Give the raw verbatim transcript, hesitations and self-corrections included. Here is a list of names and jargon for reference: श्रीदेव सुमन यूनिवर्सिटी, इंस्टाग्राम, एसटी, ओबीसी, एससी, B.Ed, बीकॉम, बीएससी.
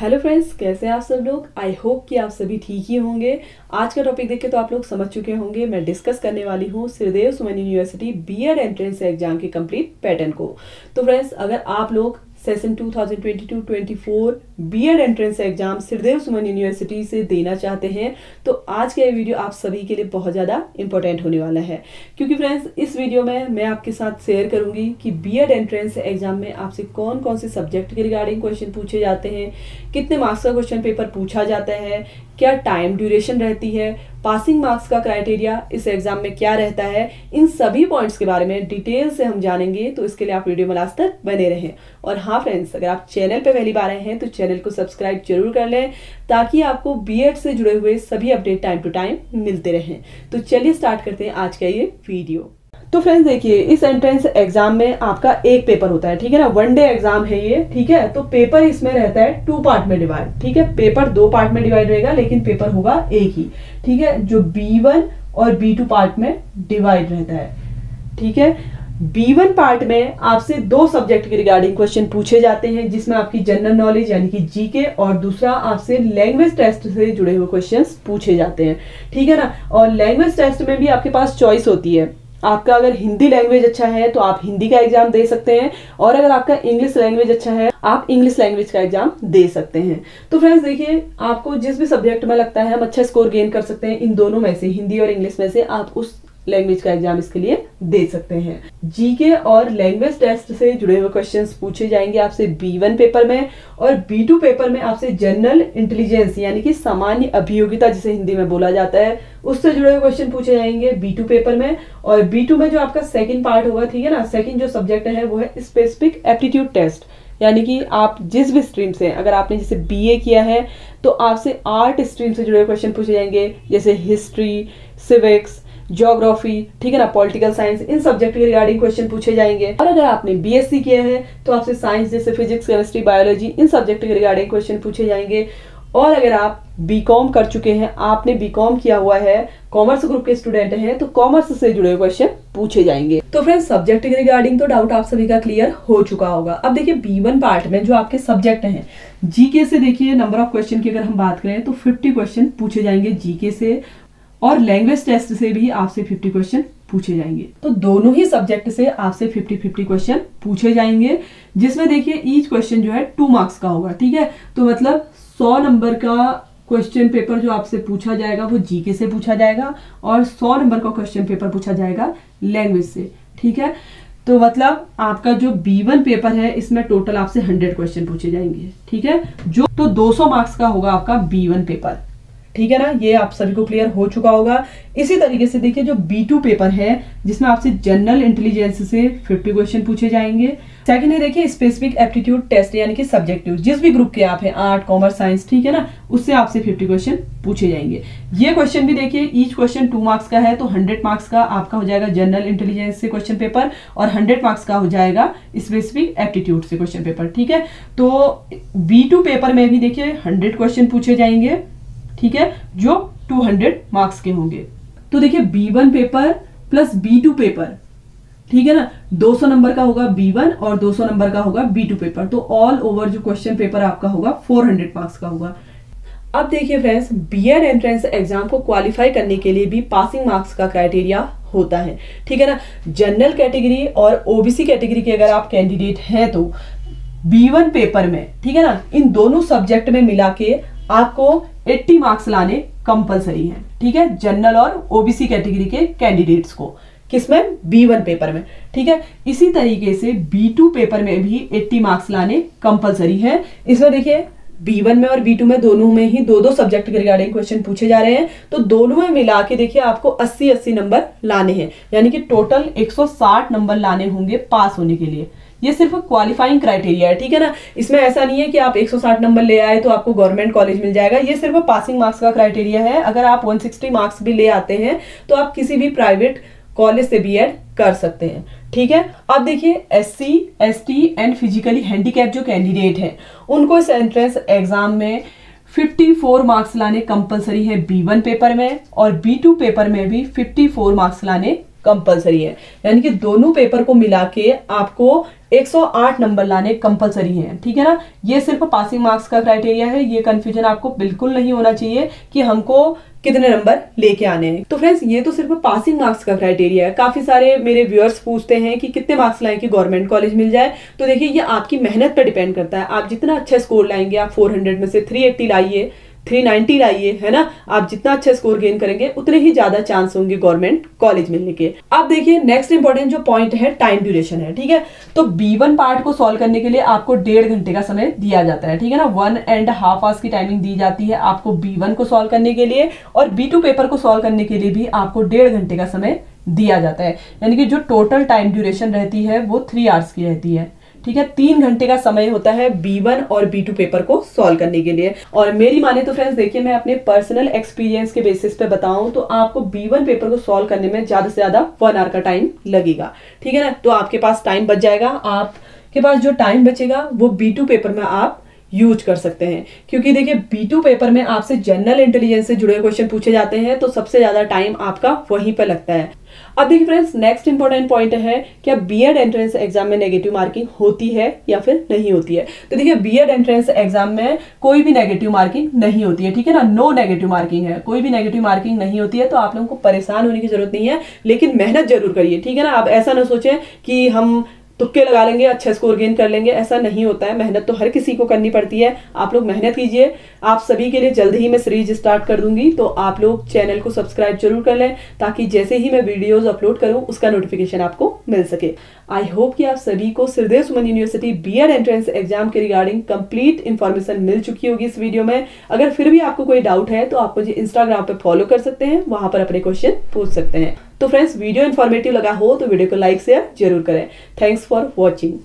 Hello friends, कैसे हैं आप सब लोग। आई होप कि आप सभी ठीक ही होंगे। आज का टॉपिक देख के तो आप लोग समझ चुके होंगे। मैं डिस्कस करने वाली हूँ श्रीदेव सुमन यूनिवर्सिटी BEd entrance exam के कंप्लीट पैटर्न को। तो फ्रेंड्स, अगर आप लोग session two thousand twenty two twenty four BEd entrance exam श्रीदेव सुमन यूनिवर्सिटी से देना चाहते हैं तो आज का ये वीडियो आप सभी के लिए बहुत ज़्यादा इंपॉर्टेंट होने वाला है, क्योंकि फ्रेंड्स इस वीडियो में मैं आपके साथ शेयर करूंगी कि बीएड एंट्रेंस एग्जाम में आपसे कौन कौन से सब्जेक्ट के रिगार्डिंग क्वेश्चन पूछे जाते हैं, कितने मार्क्स का क्वेश्चन पेपर पूछा जाता है, क्या टाइम ड्यूरेशन रहती है, पासिंग मार्क्स का क्राइटेरिया इस एग्जाम में क्या रहता है। इन सभी पॉइंट्स के बारे में डिटेल से हम जानेंगे, तो इसके लिए आप वीडियो में लास्ट तक बने रहें। और हाँ फ्रेंड्स, अगर आप चैनल पे पहली बार आए हैं तो चैनल को सब्सक्राइब जरूर कर लें ताकि आपको बीएड से जुड़े हुए सभी अपडेट टाइम टू टाइम मिलते रहें। तो चलिए स्टार्ट करते हैं आज का ये वीडियो। तो फ्रेंड्स देखिए, इस एंट्रेंस एग्जाम में आपका एक पेपर होता है, ठीक है ना। वन डे एग्जाम है ये, ठीक है। तो पेपर इसमें रहता है टू पार्ट में डिवाइड, ठीक है। पेपर दो पार्ट में डिवाइड रहेगा लेकिन पेपर होगा एक ही, ठीक है, जो बी वन और बी टू पार्ट में डिवाइड रहता है, ठीक है। बी वन पार्ट में आपसे दो सब्जेक्ट के रिगार्डिंग क्वेश्चन पूछे जाते हैं, जिसमें आपकी जनरल नॉलेज यानी कि जीके और दूसरा आपसे लैंग्वेज टेस्ट से जुड़े हुए क्वेश्चंस पूछे जाते हैं, ठीक है ना। और लैंग्वेज टेस्ट में भी आपके पास चॉइस होती है। आपका अगर हिंदी लैंग्वेज अच्छा है तो आप हिंदी का एग्जाम दे सकते हैं, और अगर आपका इंग्लिश लैंग्वेज अच्छा है आप इंग्लिश लैंग्वेज का एग्जाम दे सकते हैं। तो फ्रेंड्स देखिए, आपको जिस भी सब्जेक्ट में लगता है हम अच्छा स्कोर गेन कर सकते हैं, इन दोनों में से, हिंदी और इंग्लिश में से, आप उस लैंग्वेज का एग्जाम इसके लिए दे सकते हैं। जीके और लैंग्वेज टेस्ट से जुड़े हुए क्वेश्चंस पूछे जाएंगे आपसे बी वन पेपर में, और बी टू पेपर में आपसे जनरल इंटेलिजेंस यानी कि सामान्य अभियोगिता जिसे हिंदी में बोला जाता है, उससे जुड़े हुए क्वेश्चन पूछे जाएंगे बी टू पेपर में। और बी टू में जो आपका सेकंड पार्ट होगा, ठीक है ना, सेकंड जो सब्जेक्ट है वो है स्पेसिफिक एप्टीट्यूड टेस्ट, यानी कि आप जिस भी स्ट्रीम से, अगर आपने जैसे बीए किया है तो आपसे आर्ट स्ट्रीम से जुड़े हुए क्वेश्चन पूछे जाएंगे, जैसे हिस्ट्री, सिविक्स, ज्योग्राफी, ठीक है ना, पॉलिटिकल साइंस, इन सब्जेक्ट के रिगार्डिंग क्वेश्चन पूछे जाएंगे। और अगर आपने बीएससी किया है तो आपसे साइंस जैसे फिजिक्स, केमिस्ट्री, बायोलॉजी, इन सब्जेक्ट के रिगार्डिंग क्वेश्चन पूछे जाएंगे। और अगर आप बीकॉम कर चुके हैं, आपने बीकॉम किया हुआ है, कॉमर्स ग्रुप के स्टूडेंट हैं, तो कॉमर्स से जुड़े हुए क्वेश्चन पूछे जाएंगे। तो फ्रेंड्स सब्जेक्ट के रिगार्डिंग तो डाउट आप सभी का क्लियर हो चुका होगा। अब देखिए बी वन पार्ट में जो आपके सब्जेक्ट हैं, जीके से देखिए नंबर ऑफ क्वेश्चन की अगर हम बात करें तो फिफ्टी क्वेश्चन पूछे जाएंगे जीके से, और लैंग्वेज टेस्ट से भी आपसे फिफ्टी क्वेश्चन पूछे जाएंगे। तो दोनों ही सब्जेक्ट से आपसे फिफ्टी फिफ्टी क्वेश्चन पूछे जाएंगे, जिसमें देखिए ईच क्वेश्चन जो है टू मार्क्स का होगा, ठीक है। तो मतलब सौ नंबर का क्वेश्चन पेपर जो आपसे पूछा जाएगा वो जीके से पूछा जाएगा, और सौ नंबर का क्वेश्चन पेपर पूछा जाएगा लैंग्वेज से, ठीक है। तो मतलब आपका जो बी वन पेपर है इसमें टोटल आपसे हंड्रेड क्वेश्चन पूछे जाएंगे, ठीक है, जो तो दो सौ मार्क्स का होगा आपका बी वन पेपर, ठीक है ना। ये आप सभी को क्लियर हो चुका होगा। इसी तरीके से देखिए जो बी टू पेपर है, जिसमें आपसे जनरल इंटेलिजेंस से फिफ्टी क्वेश्चन पूछे जाएंगे। सेकंड है देखिए स्पेसिफिक एप्टीट्यूड टेस्ट, यानी कि सब्जेक्टिव, जिस भी ग्रुप के आप हैं, आर्ट, कॉमर्स, साइंस, ठीक है ना, उससे आपसे फिफ्टी क्वेश्चन पूछे जाएंगे। ये क्वेश्चन भी देखिए ईच क्वेश्चन टू मार्क्स का है, तो हंड्रेड मार्क्स का आपका हो जाएगा जनरल इंटेलिजेंस से क्वेश्चन पेपर, और हंड्रेड मार्क्स का हो जाएगा स्पेसिफिक एप्टीट्यूड से क्वेश्चन पेपर, ठीक है। तो बी टू पेपर में भी देखिए हंड्रेड क्वेश्चन पूछे जाएंगे, ठीक है, जो टू हंड्रेड मार्क्स के होंगे। तो देखिए B one paper plus B two paper, ठीक है ना, दो सौ नंबर का होगा बी वन और दो सौ नंबर का होगा बी टू पेपर, तो ऑल ओवर जो क्वेश्चन पेपर आपका होगा फोर हंड्रेड मार्क्स का होगा। अब देखिए फ्रेंड्स, बीएड एंट्रेंस एग्जाम को क्वालिफाई करने के लिए भी पासिंग मार्क्स का क्राइटेरिया होता है, ठीक है ना। जनरल कैटेगरी और ओबीसी कैटेगरी के अगर आप कैंडिडेट हैं तो बी वन पेपर में, ठीक है ना, इन दोनों सब्जेक्ट में मिला के आपको एट्टी मार्क्स लाने कंपलसरी है, ठीक है, जनरल और ओबीसी कैटेगरी के कैंडिडेट्स को, किसमें, बी वन पेपर में, ठीक है। इसी तरीके से बी टू पेपर में भी एट्टी मार्क्स लाने कंपलसरी है। इसमें देखिए बी वन में और बी टू में दोनों में ही दो दो सब्जेक्ट के रिगार्डिंग क्वेश्चन पूछे जा रहे हैं, तो दोनों में मिला के देखिए आपको अस्सी अस्सी नंबर लाने हैं, यानी कि टोटल एक सौ साठ नंबर लाने होंगे पास होने के लिए। ये सिर्फ क्वालिफाइंग क्राइटेरिया है, ठीक है ना। इसमें ऐसा नहीं है कि आप एक सौ साठ नंबर ले आए तो आपको गवर्नमेंट कॉलेज मिल जाएगा, ये सिर्फ पासिंग मार्क्स का क्राइटेरिया है। अगर आप एक सौ साठ मार्क्स भी ले आते हैं तो आप किसी भी प्राइवेट कॉलेज से बीएड कर सकते हैं, ठीक है। अब देखिए एससी, एसटी and physically handicap जो कैंडिडेट हैं उनको इस एंट्रेंस एग्जाम में चौवन मार्क्स लाने कंपलसरी है बी वन पेपर में, और बी टू पेपर में भी चौवन मार्क्स लाने कंपलसरी है, यानी कि दोनों पेपर को मिला के आपको एक सौ आठ नंबर लाने कंपलसरी है, ठीक है ना। ये सिर्फ पासिंग मार्क्स का क्राइटेरिया है, ये कंफ्यूजन आपको बिल्कुल नहीं होना चाहिए कि हमको कितने नंबर लेके आने हैं। तो फ्रेंड्स ये तो सिर्फ पासिंग मार्क्स का क्राइटेरिया है। काफी सारे मेरे व्यूअर्स पूछते हैं कि कितने मार्क्स लाएं कि गवर्नमेंट कॉलेज मिल जाए, तो देखिए ये आपकी मेहनत पर डिपेंड करता है। आप जितना अच्छा स्कोर लाएंगे, आप चार सौ में से तीन सौ अस्सी लाइए, तीन सौ नब्बे लाइए, है ना, आप जितना अच्छा स्कोर गेन करेंगे उतने ही ज्यादा चांस होंगे गवर्नमेंट कॉलेज मिलने के। अब देखिए नेक्स्ट इंपॉर्टेंट जो पॉइंट है टाइम ड्यूरेशन है, ठीक है। तो बी वन पार्ट को सॉल्व करने के लिए आपको डेढ़ घंटे का समय दिया जाता है, ठीक है ना। वन एंड हाफ आवर्स की टाइमिंग दी जाती है आपको बी वन को सॉल्व करने के लिए, और बी टू पेपर को सॉल्व करने के लिए भी आपको डेढ़ घंटे का समय दिया जाता है, यानी कि जो टोटल टाइम ड्यूरेशन रहती है वो थ्री आवर्स की रहती है, ठीक है। तीन घंटे का समय होता है बी वन और बी टू पेपर को सॉल्व करने के लिए। और मेरी माने तो फ्रेंड्स देखिए, मैं अपने पर्सनल एक्सपीरियंस के बेसिस पे बताऊं तो आपको बी वन पेपर को सॉल्व करने में ज्यादा से ज्यादा वन आवर का टाइम लगेगा, ठीक है ना। तो आपके पास टाइम बच जाएगा, आपके पास जो टाइम बचेगा वो बी टू पेपर में आप यूज कर सकते हैं, क्योंकि देखिए बी टू पेपर में आपसे जनरल इंटेलिजेंस से जुड़े क्वेश्चन पूछे जाते हैं, तो सबसे ज्यादा टाइम आपका वहीं पर लगता है। अब देखिए फ्रेंड्स नेक्स्ट इंपॉर्टेंट पॉइंट है, क्या बीएड एंट्रेंस एग्जाम में नेगेटिव मार्किंग होती है या फिर नहीं होती है। तो देखिए बीएड एंट्रेंस एग्जाम में कोई भी नेगेटिव मार्किंग नहीं होती है, ठीक है ना। नो नेगेटिव मार्किंग है, कोई भी नेगेटिव मार्किंग नहीं होती है, तो आप लोगों को परेशान होने की जरूरत नहीं है, लेकिन मेहनत जरूर करिए, ठीक है ना। आप ऐसा ना सोचें कि हम तुक्के लगा लेंगे, अच्छा स्कोर गेन कर लेंगे, ऐसा नहीं होता है। मेहनत तो हर किसी को करनी पड़ती है, आप लोग मेहनत कीजिए। आप सभी के लिए जल्द ही मैं सीरीज स्टार्ट कर दूंगी, तो आप लोग चैनल को सब्सक्राइब जरूर कर लें, ताकि जैसे ही मैं वीडियोस अपलोड करूं उसका नोटिफिकेशन आपको मिल सके। आई होप कि आप सभी को श्रीदेव सुमन यूनिवर्सिटी BEd entrance exam के रिगार्डिंग कंप्लीट इन्फॉर्मेशन मिल चुकी होगी इस वीडियो में। अगर फिर भी आपको कोई डाउट है तो आप मुझे इंस्टाग्राम पर फॉलो कर सकते हैं, वहां पर अपने क्वेश्चन पूछ सकते हैं। तो फ्रेंड्स वीडियो इन्फॉर्मेटिव लगा हो तो वीडियो को लाइक शेयर जरूर करें। Thanks for watching.